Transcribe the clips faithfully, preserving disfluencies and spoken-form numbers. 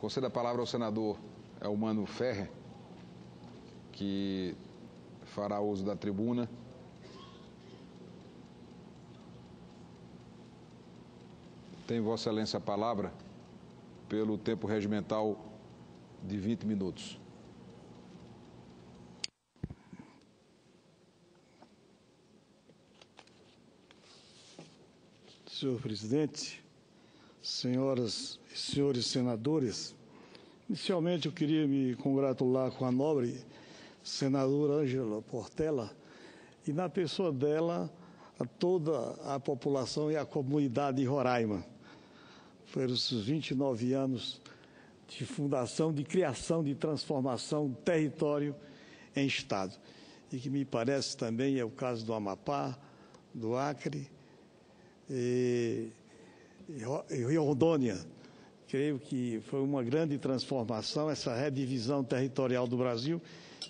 Concedo a palavra ao senador Elmano Ferrer, que fará uso da tribuna. Tem Vossa Excelência a palavra pelo tempo regimental de vinte minutos. Senhor presidente, senhoras e senhores senadores, inicialmente eu queria me congratular com a nobre senadora Ângela Portela e, na pessoa dela, a toda a população e a comunidade de Roraima, pelos vinte e nove anos de fundação, de criação, de transformação do território em Estado. E que me parece também é o caso do Amapá, do Acre e, e Rondônia. Creio que foi uma grande transformação essa redivisão territorial do Brasil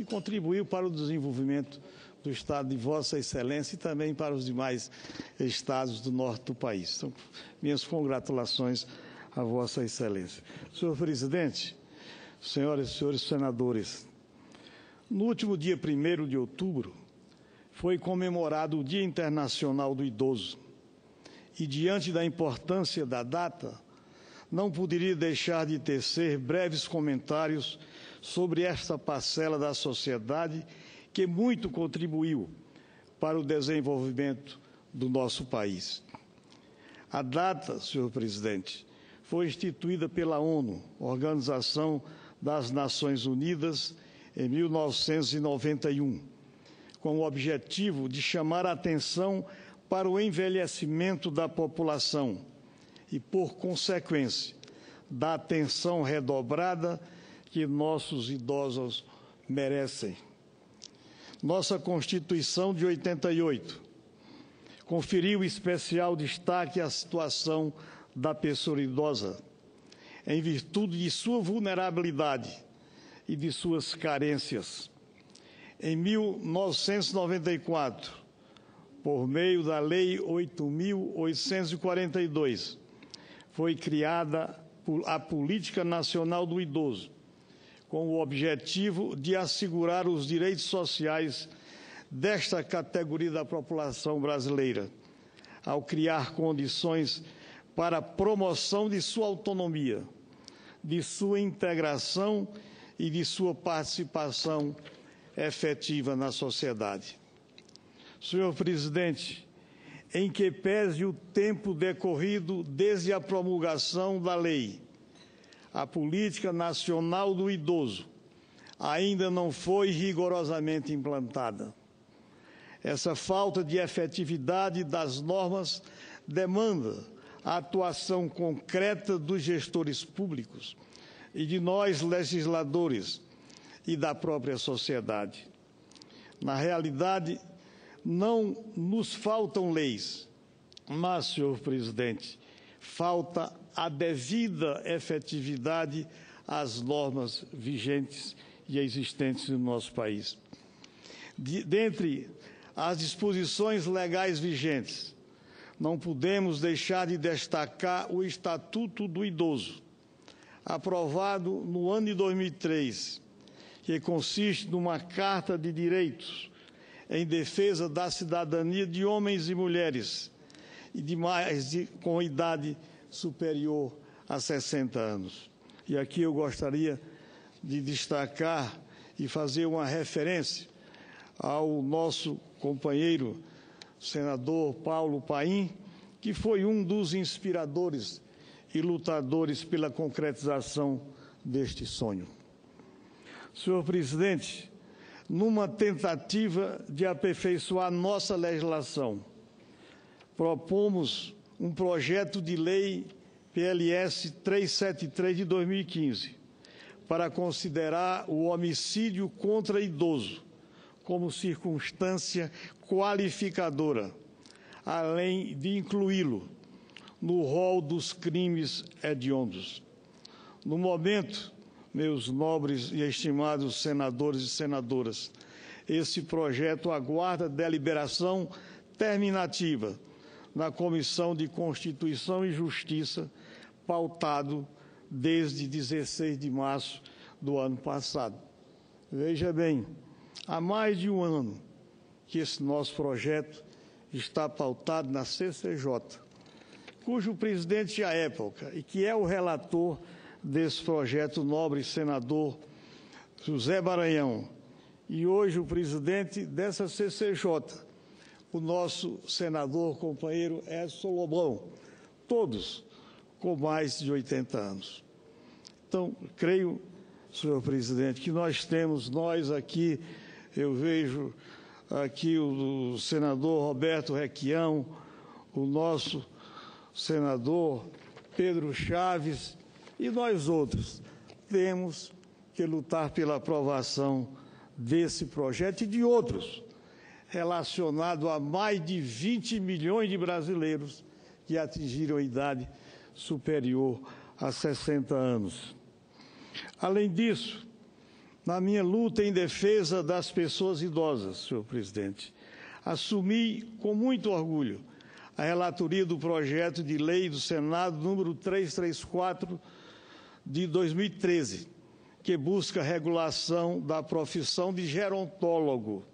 e contribuiu para o desenvolvimento do Estado de Vossa Excelência e também para os demais estados do norte do país. Então, minhas congratulações a Vossa Excelência. Senhor presidente, senhoras e senhores senadores, no último dia primeiro de outubro foi comemorado o Dia Internacional do Idoso e, diante da importância da data, não poderia deixar de tecer breves comentários sobre esta parcela da sociedade que muito contribuiu para o desenvolvimento do nosso país. A data, senhor presidente, foi instituída pela ONU, Organização das Nações Unidas, em mil novecentos e noventa e um, com o objetivo de chamar a atenção para o envelhecimento da população e, por consequência, da atenção redobrada que nossos idosos merecem. Nossa Constituição de oitenta e oito conferiu especial destaque à situação da pessoa idosa, em virtude de sua vulnerabilidade e de suas carências. Em mil novecentos e noventa e quatro, por meio da Lei oito mil oitocentos e quarenta e dois, foi criada a Política Nacional do Idoso, com o objetivo de assegurar os direitos sociais desta categoria da população brasileira, ao criar condições para a promoção de sua autonomia, de sua integração e de sua participação efetiva na sociedade. Senhor presidente, em que pese o tempo decorrido desde a promulgação da lei, a Política Nacional do Idoso ainda não foi rigorosamente implantada. Essa falta de efetividade das normas demanda a atuação concreta dos gestores públicos e de nós, legisladores, e da própria sociedade. Na realidade, não nos faltam leis, mas, senhor presidente, falta a devida efetividade às normas vigentes e existentes no nosso país. De, dentre as disposições legais vigentes, não podemos deixar de destacar o Estatuto do Idoso, aprovado no ano de dois mil e três, que consiste numa Carta de Direitos em defesa da cidadania de homens e mulheres e de mais de, com idade superior a sessenta anos. E aqui eu gostaria de destacar e fazer uma referência ao nosso companheiro senador Paulo Paim, que foi um dos inspiradores e lutadores pela concretização deste sonho. Senhor presidente, numa tentativa de aperfeiçoar nossa legislação, propomos um projeto de lei P L S trezentos e setenta e três de dois mil e quinze, para considerar o homicídio contra idoso como circunstância qualificadora, além de incluí-lo no rol dos crimes hediondos. No momento, meus nobres e estimados senadores e senadoras, esse projeto aguarda deliberação terminativa na Comissão de Constituição e Justiça, pautado desde dezesseis de março do ano passado. Veja bem, há mais de um ano que esse nosso projeto está pautado na C C J, cujo presidente à época, e que é o relator desse projeto, o nobre senador José Baranhão, e hoje o presidente dessa C C J, o nosso senador companheiro Edson Lobão, todos com mais de oitenta anos. Então, creio, senhor presidente, que nós temos, nós aqui, eu vejo aqui o, o senador Roberto Requião, o nosso senador Pedro Chaves e nós outros, temos que lutar pela aprovação desse projeto e de outros, relacionado a mais de vinte milhões de brasileiros que atingiram a idade superior a sessenta anos. Além disso, na minha luta em defesa das pessoas idosas, senhor presidente, assumi com muito orgulho a relatoria do projeto de lei do Senado número trezentos e trinta e quatro de dois mil e treze, que busca a regulação da profissão de gerontólogo,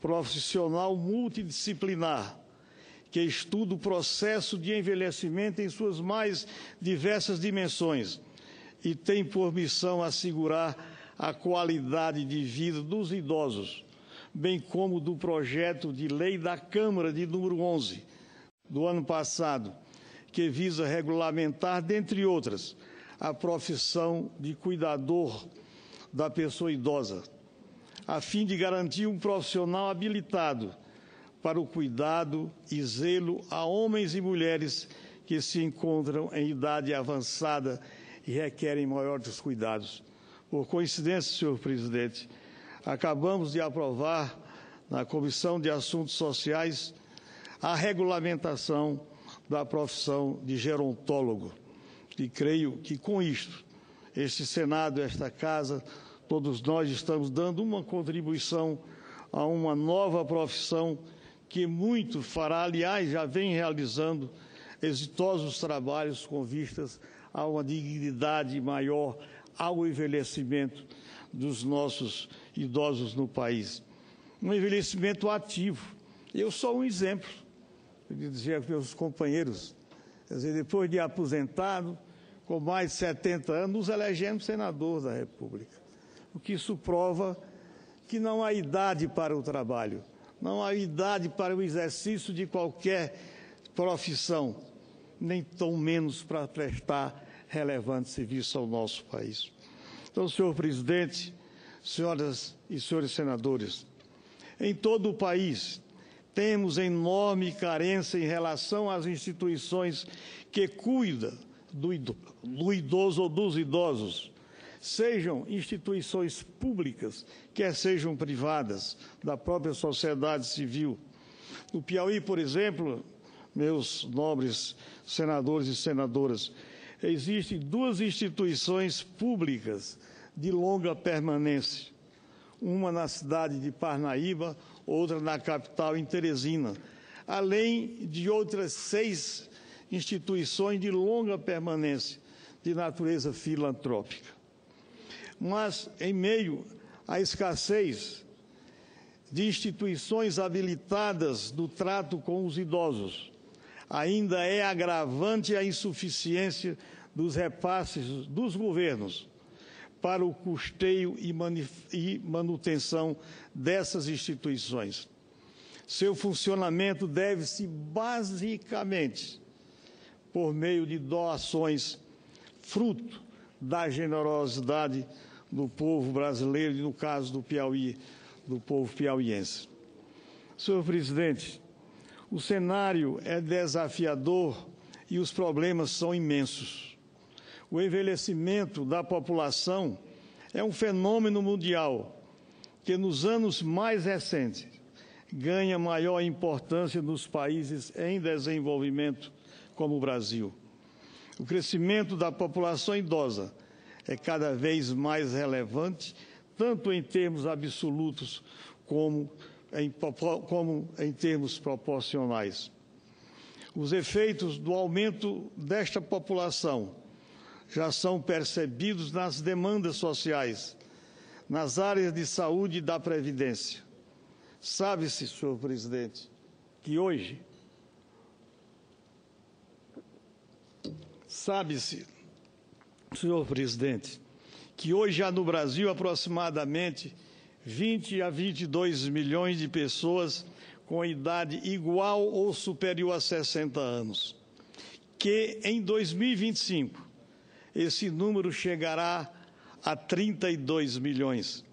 profissional multidisciplinar, que estuda o processo de envelhecimento em suas mais diversas dimensões e tem por missão assegurar a qualidade de vida dos idosos, bem como do projeto de lei da Câmara de número onze do ano passado, que visa regulamentar, dentre outras, a profissão de cuidador da pessoa idosa, a fim de garantir um profissional habilitado para o cuidado e zelo a homens e mulheres que se encontram em idade avançada e requerem maiores cuidados. Por coincidência, senhor presidente, acabamos de aprovar na Comissão de Assuntos Sociais a regulamentação da profissão de gerontólogo. E creio que com isto, este Senado, esta Casa, todos nós estamos dando uma contribuição a uma nova profissão que muito fará, aliás, já vem realizando exitosos trabalhos com vistas a uma dignidade maior ao envelhecimento dos nossos idosos no país. Um envelhecimento ativo. Eu sou um exemplo, eu dizia aos meus companheiros, quer dizer, depois de aposentado, com mais de setenta anos, nos elegemos senador da República. O que isso prova que não há idade para o trabalho, não há idade para o exercício de qualquer profissão, nem tão menos para prestar relevante serviço ao nosso país. Então, senhor presidente, senhoras e senhores senadores, em todo o país temos enorme carência em relação às instituições que cuidam do idoso ou dos idosos, sejam instituições públicas, quer sejam privadas, da própria sociedade civil. No Piauí, por exemplo, meus nobres senadores e senadoras, existem duas instituições públicas de longa permanência, uma na cidade de Parnaíba, outra na capital, em Teresina, além de outras seis instituições de longa permanência, de natureza filantrópica. Mas, em meio à escassez de instituições habilitadas do trato com os idosos, ainda é agravante a insuficiência dos repasses dos governos para o custeio e manutenção dessas instituições. Seu funcionamento deve-se basicamente por meio de doações, fruto da generosidade do povo brasileiro e, no caso do Piauí, do povo piauiense. Senhor presidente, o cenário é desafiador e os problemas são imensos. O envelhecimento da população é um fenômeno mundial que, nos anos mais recentes, ganha maior importância nos países em desenvolvimento, como o Brasil. O crescimento da população idosa é cada vez mais relevante, tanto em termos absolutos como Em, como em termos proporcionais. Os efeitos do aumento desta população já são percebidos nas demandas sociais, nas áreas de saúde e da previdência. Sabe-se, senhor presidente, que hoje, sabe-se, senhor presidente, que hoje há no Brasil aproximadamente vinte a vinte e dois milhões de pessoas com idade igual ou superior a sessenta anos, que em dois mil e vinte e cinco esse número chegará a trinta e dois milhões,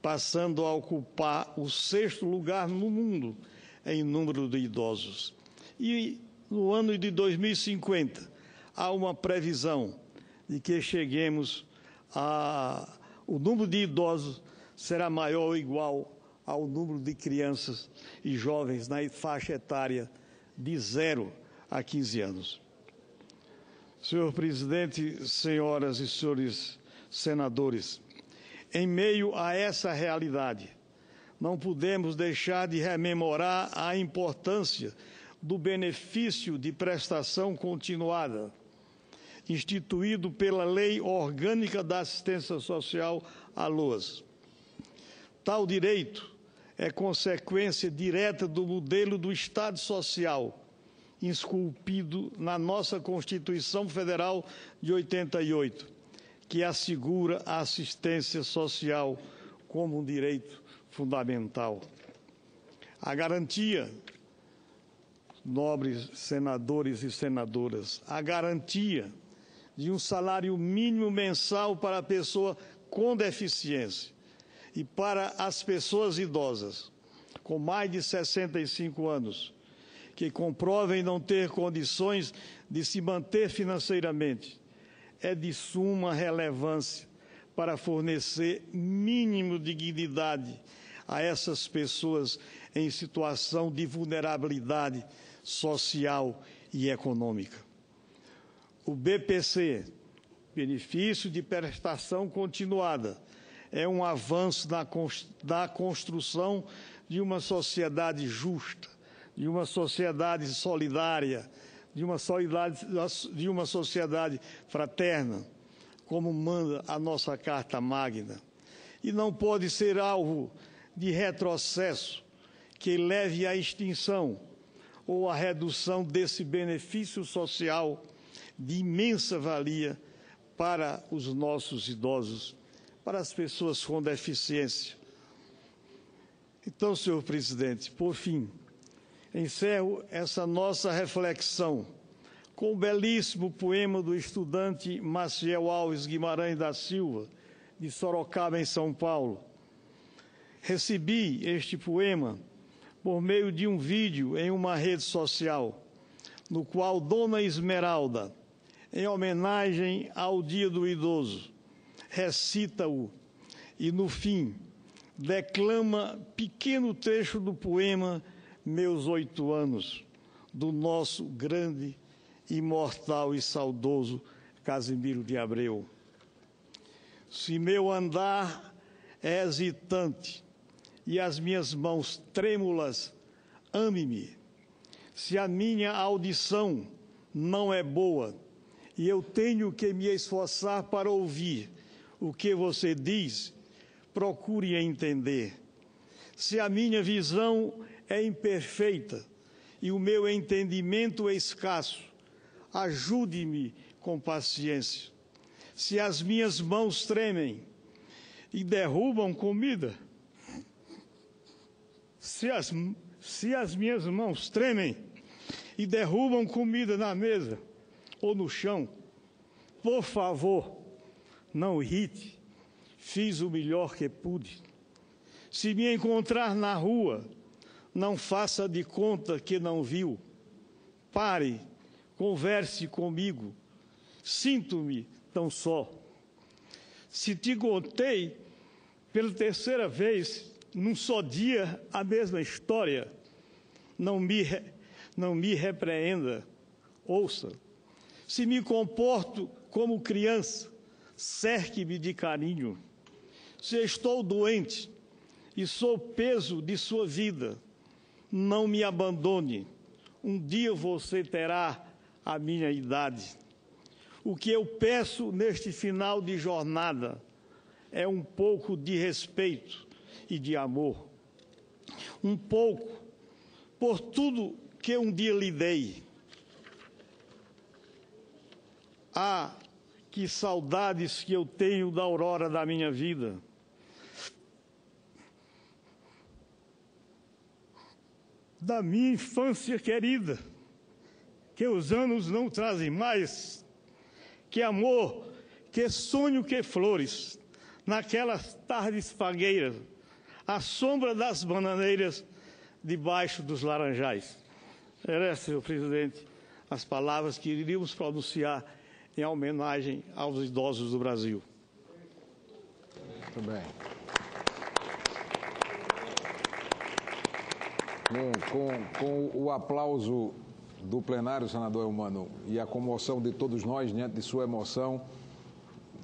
passando a ocupar o sexto lugar no mundo em número de idosos. E no ano de dois mil e cinquenta, há uma previsão de que cheguemos a... o número de idosos será maior ou igual ao número de crianças e jovens na faixa etária de zero a quinze anos. Senhor presidente, senhoras e senhores senadores, em meio a essa realidade, não podemos deixar de rememorar a importância do benefício de prestação continuada, instituído pela Lei Orgânica da Assistência Social, a LOAS. Tal direito é consequência direta do modelo do Estado Social, esculpido na nossa Constituição Federal de oitenta e oito, que assegura a assistência social como um direito fundamental. A garantia, nobres senadores e senadoras, a garantia de um salário mínimo mensal para a pessoa com deficiência e para as pessoas idosas com mais de sessenta e cinco anos, que comprovem não ter condições de se manter financeiramente, é de suma relevância para fornecer mínimo de dignidade a essas pessoas em situação de vulnerabilidade social e econômica. O B P C, benefício de prestação continuada, é um avanço na construção de uma sociedade justa, de uma sociedade solidária, de uma solidariedade, de uma sociedade fraterna, como manda a nossa Carta Magna. E não pode ser alvo de retrocesso que leve à extinção ou à redução desse benefício social de imensa valia para os nossos idosos, para as pessoas com deficiência. Então, senhor presidente, por fim, encerro essa nossa reflexão com o belíssimo poema do estudante Maciel Alves Guimarães da Silva, de Sorocaba, em São Paulo. Recebi este poema por meio de um vídeo em uma rede social, no qual Dona Esmeralda, em homenagem ao Dia do Idoso, recita-o e, no fim, declama pequeno trecho do poema Meus Oito Anos, do nosso grande, imortal e saudoso Casimiro de Abreu. Se meu andar é hesitante e as minhas mãos trêmulas, ame-me. Se a minha audição não é boa e eu tenho que me esforçar para ouvir o que você diz, procure entender. Se a minha visão é imperfeita e o meu entendimento é escasso, ajude-me com paciência. Se as minhas mãos tremem e derrubam comida, se as, se as minhas mãos tremem e derrubam comida na mesa ou no chão, por favor, não irrite, fiz o melhor que pude. Se me encontrar na rua, não faça de conta que não viu. Pare, converse comigo, sinto-me tão só. Se te contei pela terceira vez, num só dia, a mesma história, não me, não me repreenda, ouça. Se me comporto como criança, cerque-me de carinho. Se estou doente e sou peso de sua vida, não me abandone. Um dia você terá a minha idade. O que eu peço neste final de jornada é um pouco de respeito e de amor. Um pouco por tudo que um dia lhe dei. Ah, que saudades que eu tenho da aurora da minha vida. Da minha infância querida, que os anos não trazem mais. Que amor, que sonho, que flores. Naquelas tardes fagueiras, à sombra das bananeiras, debaixo dos laranjais. Era, senhor presidente, as palavras que iríamos pronunciar em homenagem aos idosos do Brasil. Muito bem. Com, com, com o aplauso do plenário, senador Elmano, e a comoção de todos nós diante de sua emoção,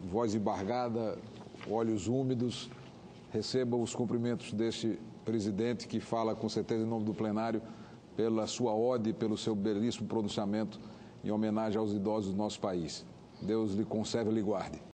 voz embargada, olhos úmidos, receba os cumprimentos deste presidente que fala com certeza em nome do plenário pela sua ode, pelo seu belíssimo pronunciamento em homenagem aos idosos do nosso país. Deus lhe conserve e lhe guarde.